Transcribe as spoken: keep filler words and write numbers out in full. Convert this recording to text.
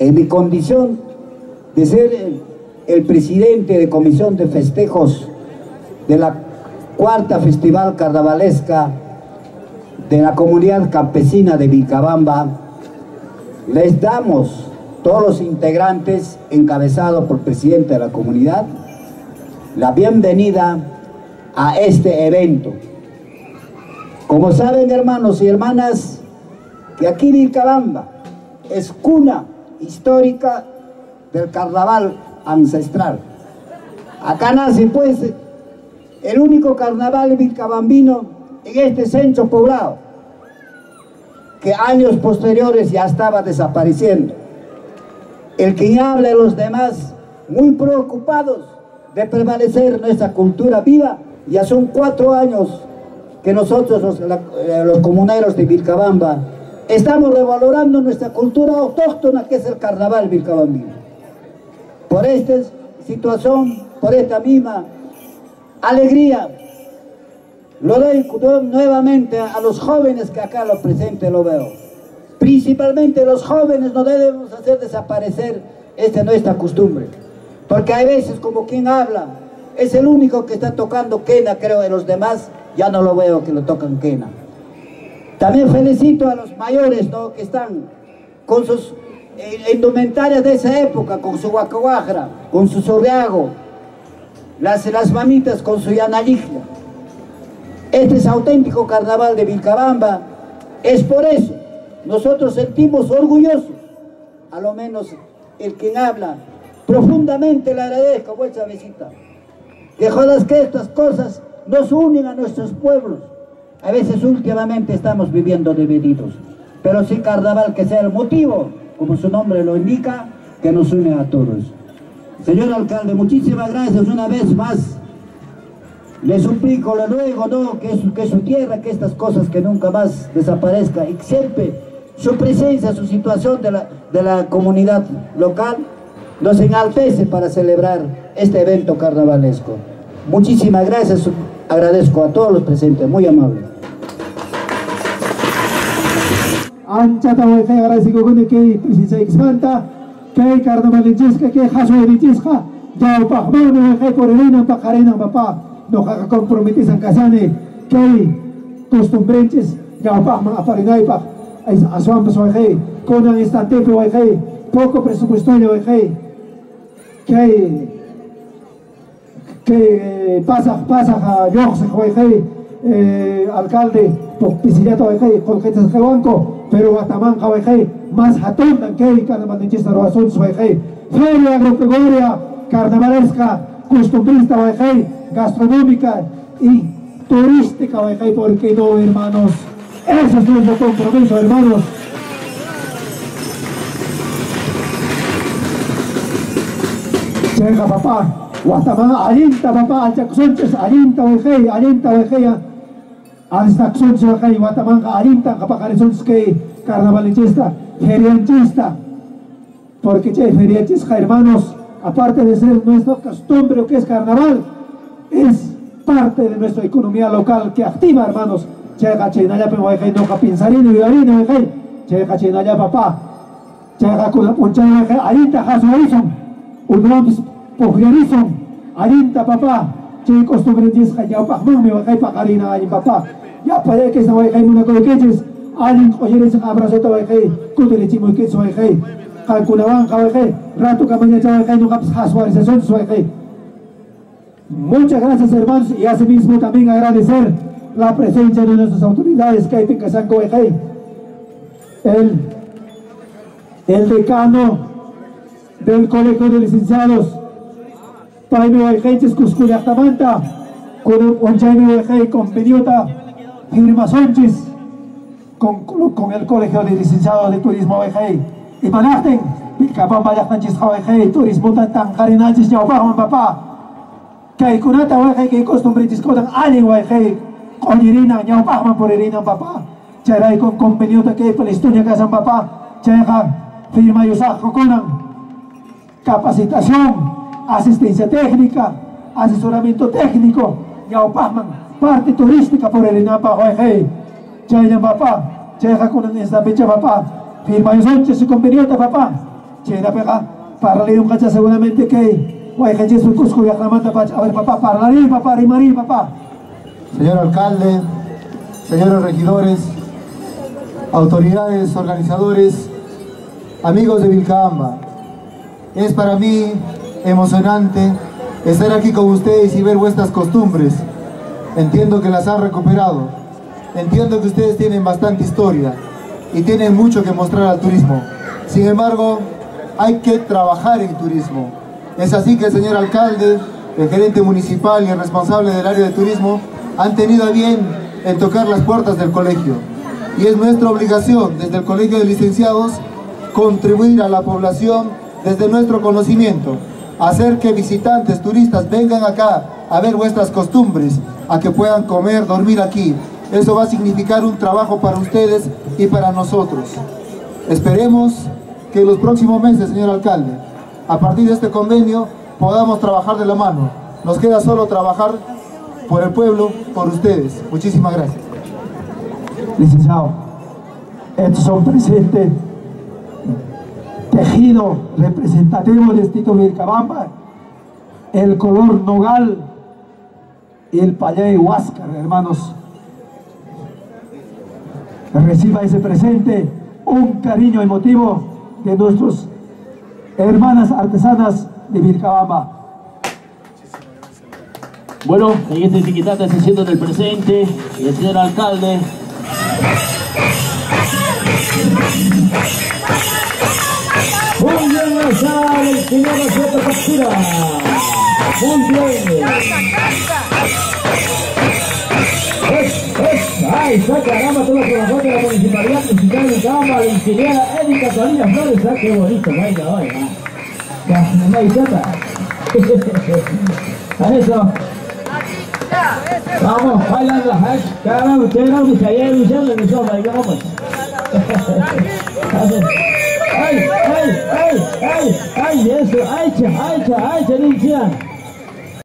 En mi condición de ser el, el presidente de comisión de festejos de la cuarta festival carnavalesca de la comunidad campesina de Vilcabamba, les damos todos los integrantes encabezados por el presidente de la comunidad la bienvenida a este evento. Como saben, hermanos y hermanas, que aquí Vilcabamba es cuna histórica del carnaval ancestral. Acá nace pues el único carnaval vilcabambino en este centro poblado, que años posteriores ya estaba desapareciendo. El que habla de los demás, muy preocupados de permanecer nuestra cultura viva, ya son cuatro años que nosotros los, los comuneros de Vilcabamba estamos revalorando nuestra cultura autóctona, que es el carnaval vilcabambino. Por esta situación, por esta misma alegría, lo doy nuevamente a los jóvenes que acá lo presente lo veo. Principalmente los jóvenes no debemos hacer desaparecer esta nuestra costumbre, porque hay veces como quien habla, es el único que está tocando quena, creo, de los demás ya no lo veo que lo tocan quena. También felicito a los mayores, ¿no?, que están con sus eh, indumentarias de esa época, con su guacaguajra, con su zorriago, las, las mamitas con su yanaligla. Este es auténtico carnaval de Vilcabamba. Es por eso nosotros sentimos orgullosos, a lo menos el quien habla. Profundamente le agradezco vuestra visita. Que jodas que estas cosas nos unen a nuestros pueblos. A veces últimamente estamos viviendo divididos, pero sí carnaval que sea el motivo, como su nombre lo indica, que nos une a todos. Señor alcalde, muchísimas gracias una vez más. Le suplico, le ruego, ¿no?, que, su, que su tierra, que estas cosas que nunca más desaparezcan, y siempre su presencia, su situación de la, de la comunidad local nos enaltece para celebrar este evento carnavalesco. Muchísimas gracias. Agradezco a todos los presentes, muy amables. Anchata hueca Grasicogón que precisa expanta, que carnavalesca, que jasoeritisca, ya opahmano hueca correna, pajarena, papá, no jaca comprometes en casane, que costumbrenches, ya opahma aparenaipa, asuampas hueca, con un instante hueca, poco presupuesto hueca, que. Que pasa, pasa a Dios, alcalde, por Piscillato, con gente de banco, pero Guatamanca, más jatón que carnaval de Chista, Roazón, feria agropecuaria, carnavalesca, costumbrista, gastronómica y turística, ¿por qué no, hermanos? Eso es nuestro compromiso, hermanos. Llega papá. Guatamá, alienta papá, Chaco Sánchez, alienta oejei, alienta oejea, hasta Xonche oejei, Guatamanca, alienta capacaresons que carnavalechista, ferianchista, porque che, ferianchista, hermanos, aparte de ser nuestra costumbre, que es carnaval, es parte de nuestra economía local que activa, hermanos. Checa chenaya, pero oejei, no capinzarino y harina oejei, checa chenaya papá, checa con la ponchana oejei, alienta jaso oison, un rompis. Pojerizo, alienta papá, chicos, sobrendiz, ya pagman, me bajé pagarina, ay papá. Ya paré que se va a ir una cosa que es, alguien oyeres a abrazo, te va a ir, cútele chimo que se va a ir, calculaban, cabejé, rato que mañana se va a ir, no capas, jasuar, se son, se va a ir. Muchas gracias, hermanos, y asimismo también agradecer la presencia de nuestras autoridades que hay en Casán Coejey, el, el decano del Colegio de Licenciados, Paime Oejeyes Cuscuyactamanta, con Onchaime Oejey, con Pediota, Firma Sánchez, con el Colegio de Licenciados de Turismo Oejey, y Manachten, Vilcabamba Yactanchis Oejey, Turismo Tantanjarinachis Yaubajo, papá. Que kunata wajay que costumbre discotan ali wajay con irina ñao pama por irina papá charay con convenio que para historia casa papá chaja firma yusajo conan capacitación asistencia técnica asesoramiento técnico ñao pama parte turística por irina pa wajay chayan papá chaja conan esta fecha papá firma yusacho su convenio papá chera pega para leer un cacha seguramente que señor alcalde, señores regidores, autoridades, organizadores, amigos de Vilcabamba, es para mí emocionante estar aquí con ustedes y ver vuestras costumbres. Entiendo que las han recuperado, entiendo que ustedes tienen bastante historia y tienen mucho que mostrar al turismo. Sin embargo, hay que trabajar en turismo. Es así que el señor alcalde, el gerente municipal y el responsable del área de turismo han tenido a bien en tocar las puertas del colegio. Y es nuestra obligación desde el Colegio de Licenciados contribuir a la población desde nuestro conocimiento, hacer que visitantes, turistas vengan acá a ver vuestras costumbres, a que puedan comer, dormir aquí. Eso va a significar un trabajo para ustedes y para nosotros. Esperemos que en los próximos meses, señor alcalde, a partir de este convenio podamos trabajar de la mano. Nos queda solo trabajar por el pueblo, por ustedes. Muchísimas gracias. Licenciado, estos son presentes tejido representativo del distrito de Vilcabamba, el color nogal y el payay huáscar, hermanos. Reciba ese presente, un cariño emotivo de nuestros hermanas artesanas de Vilcabamba. Bueno, en esta etiqueta se siente del presente y el señor alcalde. Muy bien, Marzal, el señor Anchata captura. Muy bien. Es, es, ahí está, caramba, todo por la parte de la Municipalidad Municipal de Vilcabamba, la ingeniera Erika Solina Flores, ah, qué bonito, vaya, vaya. La Anchata. A eso. Vamos, bailan la hash, caramba, ustedes no se hayan luchado en el show, vaya, vamos. Ay, ay, ay, ay, ay, eso, ay, cha, ay, cha, ay, cha,